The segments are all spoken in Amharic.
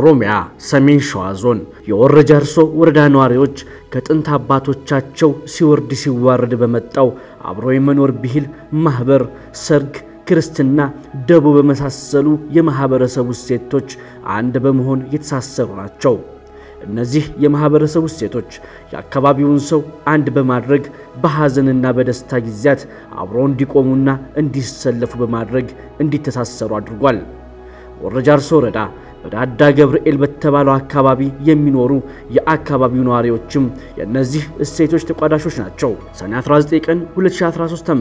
ኦሮሚያ ሰሜን ሸዋ ዞን የወረጃርሶ ወረዳ ነዋሪዎች ከጥንት አባቶቻቸው ሲወርድ ሲዋረድ በመጣው አብሮ የመኖር ብሂል ማህበር ሰርግ ክርስትና ደቦ በመሳሰሉ የማህበረሰቡ ሴቶች አንድ በመሆን የተሳሰሩ ናቸው። እነዚህ የማህበረሰቡ ሴቶች ያከባቢውን ሰው አንድ በማድረግ በሐዘንና በደስታ ጊዜያት አብሮ እንዲቆሙና እንዲሰለፉ በማድረግ እንዲተሳሰሩ አድርጓል። ወረጃርሶ ወረዳ በዳዳ ገብርኤል በተባለው አካባቢ የሚኖሩ የአካባቢው ነዋሪዎችም የነዚህ እሴቶች ተቋዳሾች ናቸው። ሰኔ 19 ቀን 2013 ዓ.ም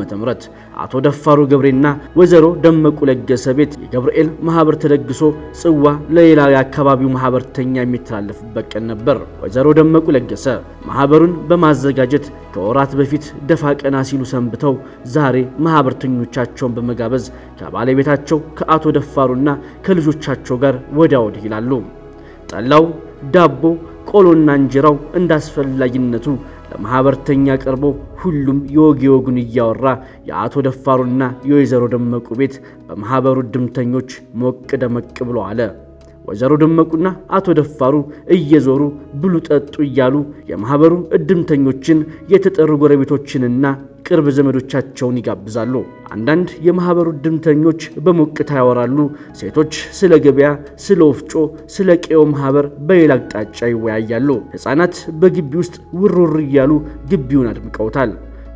አቶ ደፋሩ ገብሬና ወዘሮ ደመቁ ለገሰ ቤት የገብርኤል ማህበር ተደግሶ ጽዋ ለሌላ የአካባቢው ማህበርተኛ የሚተላለፍበት ቀን ነበር። ወዘሮ ደመቁ ለገሰ ማህበሩን በማዘጋጀት ከወራት በፊት ደፋ ቀና ሲሉ ሰንብተው ዛሬ ማህበርተኞቻቸውን በመጋበዝ ከባለቤታቸው ከአቶ ደፋሩና ከልጆቻቸው ጋር ወዳውድ ይላሉ። ጠላው ዳቦ ቆሎና እንጀራው እንዳስፈላጊነቱ ለማህበርተኛ ቀርቦ ሁሉም የወጌወጉን ይያወራ ያቶ ደፋሩና የወይዘሮ ደመቁ ቤት በማህበሩ ድምተኞች ሞቅ ደመቅ ብሎ አለ። ወይዘሮ ደመቁና አቶ ደፋሩ እየዞሩ ብሉ ጠጡ ይያሉ የማህበሩ ድምተኞችን የተጠሩ ጎረቤቶችንና ቅርብ ዘመዶቻቸውን ይጋብዛሉ። አንዳንድ የማህበሩ ድምተኞች በሞቅታ ያወራሉ። ሴቶች ስለ ገበያ፣ ስለ ወፍጮ፣ ስለ ቀዮ ማህበር በሌላ አቅጣጫ ይወያያሉ። ህፃናት በግቢ ውስጥ ውርውር ይያሉ ግቢውን አድምቀውታል።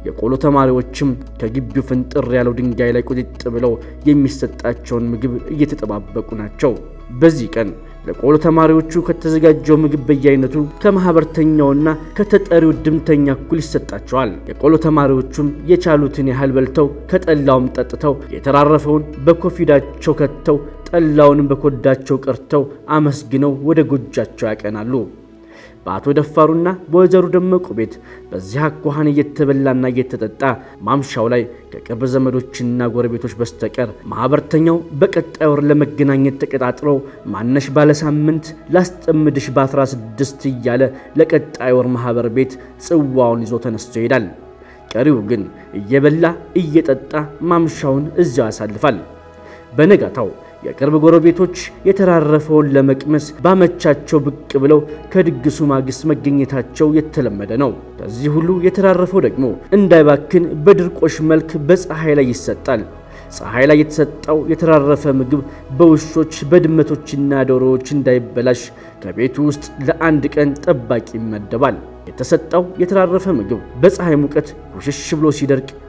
የቆሎ ተማሪዎችም ከግቢው ፍንጥር ያለው ድንጋይ ላይ ቁጥጥ ብለው የሚሰጣቸውን ምግብ እየተጠባበቁ ናቸው። በዚህ ቀን ለቆሎ ተማሪዎቹ ከተዘጋጀው ምግብ በየአይነቱ ከማህበርተኛውና ከተጠሪው ድምተኛ እኩል ይሰጣቸዋል። የቆሎ ተማሪዎቹም የቻሉትን ያህል በልተው ከጠላውም ጠጥተው የተራረፈውን በኮፊዳቸው ከተው ጠላውንም በኮዳቸው ቀርተው አመስግነው ወደ ጎጃቸው ያቀናሉ። በአቶ ደፋሩና በወይዘሮ ደመቁ ቤት በዚህ አኳኋን እየተበላና እየተጠጣ ማምሻው ላይ ከቅርብ ዘመዶችና ጎረቤቶች በስተቀር ማህበርተኛው በቀጣይ ወር ለመገናኘት ተቀጣጥረው ማነሽ ባለሳምንት ላስጠምድሽ በ16 እያለ ለቀጣይ ወር ማህበር ቤት ጽዋውን ይዞ ተነስቶ ይሄዳል። ቀሪው ግን እየበላ እየጠጣ ማምሻውን እዚያው ያሳልፋል። በነጋታው የቅርብ ጎረቤቶች የተራረፈውን ለመቅመስ ባመቻቸው ብቅ ብለው ከድግሱ ማግስት መገኘታቸው የተለመደ ነው። ከዚህ ሁሉ የተራረፈው ደግሞ እንዳይባክን በድርቆሽ መልክ በፀሐይ ላይ ይሰጣል። ፀሐይ ላይ የተሰጠው የተራረፈ ምግብ በውሾች በድመቶችና ዶሮዎች እንዳይበላሽ ከቤቱ ውስጥ ለአንድ ቀን ጠባቂ ይመደባል። የተሰጠው የተራረፈ ምግብ በፀሐይ ሙቀት ውሽሽ ብሎ ሲደርቅ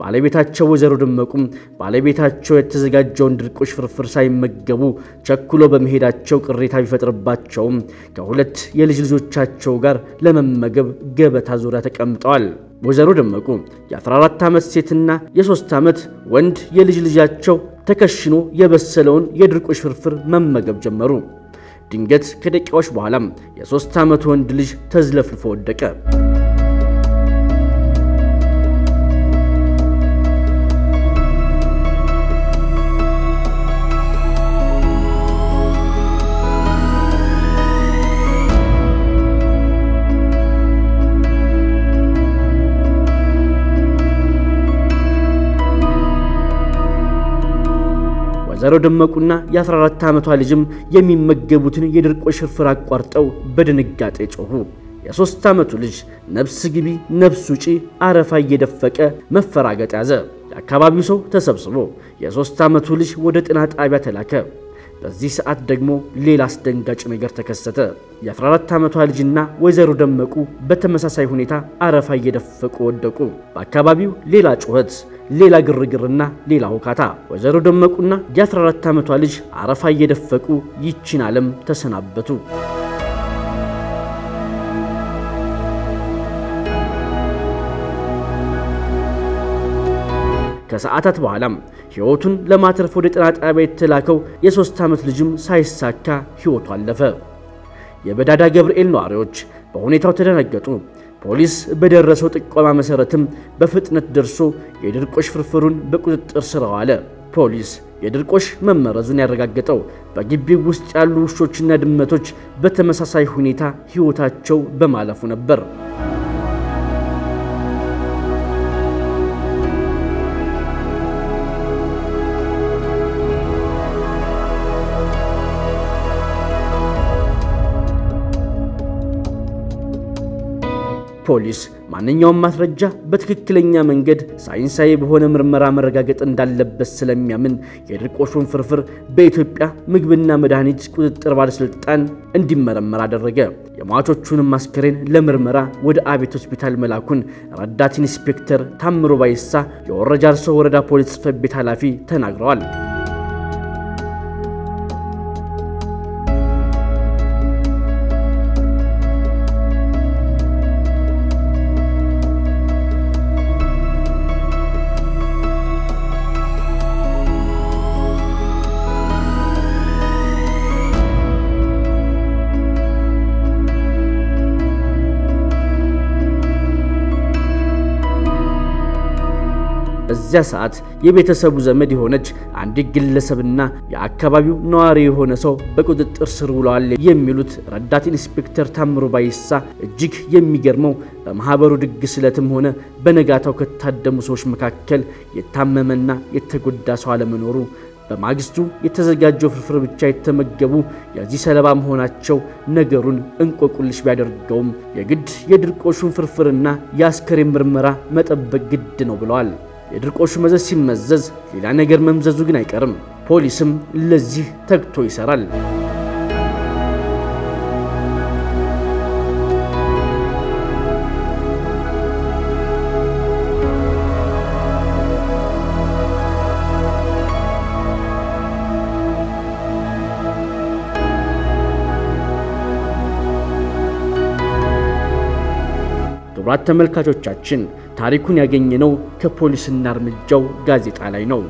ባለቤታቸው ወይዘሮ ደመቁም ባለቤታቸው የተዘጋጀውን ድርቆሽ ፍርፍር ሳይመገቡ ቸኩሎ በመሄዳቸው ቅሬታ ቢፈጥርባቸውም ከሁለት የልጅ ልጆቻቸው ጋር ለመመገብ ገበታ ዙሪያ ተቀምጠዋል። ወይዘሮ ደመቁ የ14 ዓመት ሴትና የ3 ዓመት ወንድ የልጅ ልጃቸው ተከሽኖ የበሰለውን የድርቆሽ ፍርፍር መመገብ ጀመሩ። ድንገት ከደቂቃዎች በኋላ የ3 ዓመት ወንድ ልጅ ተዝለፍልፎ ወደቀ። ወይዘሮ ደመቁና የ14 ዓመቷ ልጅም የሚመገቡትን የድርቆሽ ፍርፍር አቋርጠው በድንጋጤ ጮሁ። የ3 ዓመቱ ልጅ ነፍስ ግቢ ነፍስ ውጪ አረፋ እየደፈቀ መፈራገጥ ያዘ። የአካባቢው ሰው ተሰብስቦ የ3 ዓመቱ ልጅ ወደ ጤና ጣቢያ ተላከ። በዚህ ሰዓት ደግሞ ሌላ አስደንጋጭ ነገር ተከሰተ። የ14 ዓመቷ ልጅና ወይዘሮ ደመቁ በተመሳሳይ ሁኔታ አረፋ እየደፈቁ ወደቁ። በአካባቢው ሌላ ጩኸት፣ ሌላ ግርግርና ሌላ ሁካታ። ወይዘሮ ደመቁና የ14 ዓመቷ ልጅ አረፋ እየደፈቁ ይቺን ዓለም ተሰናበቱ። ከሰዓታት በኋላም ህይወቱን ለማትረፍ ወደ ጤና ጣቢያ የተላከው የ3 ዓመት ልጅም ሳይሳካ ህይወቱ አለፈ። የበዳዳ ገብርኤል ነዋሪዎች በሁኔታው ተደነገጡ። ፖሊስ በደረሰው ጥቆማ መሰረትም በፍጥነት ደርሶ የድርቆሽ ፍርፍሩን በቁጥጥር ስር አዋለ። ፖሊስ የድርቆሽ መመረዙን ያረጋገጠው በግቢው ውስጥ ያሉ ውሾችና ድመቶች በተመሳሳይ ሁኔታ ህይወታቸው በማለፉ ነበር። ፖሊስ ማንኛውም ማስረጃ በትክክለኛ መንገድ ሳይንሳዊ በሆነ ምርመራ መረጋገጥ እንዳለበት ስለሚያምን የድርቆሹን ፍርፍር በኢትዮጵያ ምግብና መድኃኒት ቁጥጥር ባለስልጣን እንዲመረመር አደረገ። የሟቾቹን አስከሬን ለምርመራ ወደ አቤት ሆስፒታል መላኩን ረዳት ኢንስፔክተር ታምሮ ባይሳ የወረጃርሶ ወረዳ ፖሊስ ጽሕፈት ቤት ኃላፊ ተናግረዋል። በዚያ ሰዓት የቤተሰቡ ዘመድ የሆነች አንድ ግለሰብና የአካባቢው ነዋሪ የሆነ ሰው በቁጥጥር ስር ውለዋል የሚሉት ረዳት ኢንስፔክተር ታምሩ ባይሳ እጅግ የሚገርመው በማህበሩ ድግስ ለተም ሆነ በነጋታው ከታደሙ ሰዎች መካከል የታመመና የተጎዳ ሰው አለመኖሩ በማግስቱ የተዘጋጀው ፍርፍር ብቻ የተመገቡ የዚህ ሰለባ መሆናቸው ነገሩን እንቆቁልሽ ቢያደርገውም የግድ የድርቆሹን ፍርፍርና የአስከሬን ምርመራ መጠበቅ ግድ ነው ብለዋል። የድርቆሹ መዘዝ ሲመዘዝ ሌላ ነገር መምዘዙ ግን አይቀርም። ፖሊስም ለዚህ ተግቶ ይሰራል። ራት ተመልካቾቻችን ታሪኩን ያገኘነው ከፖሊስና እርምጃው ጋዜጣ ላይ ነው።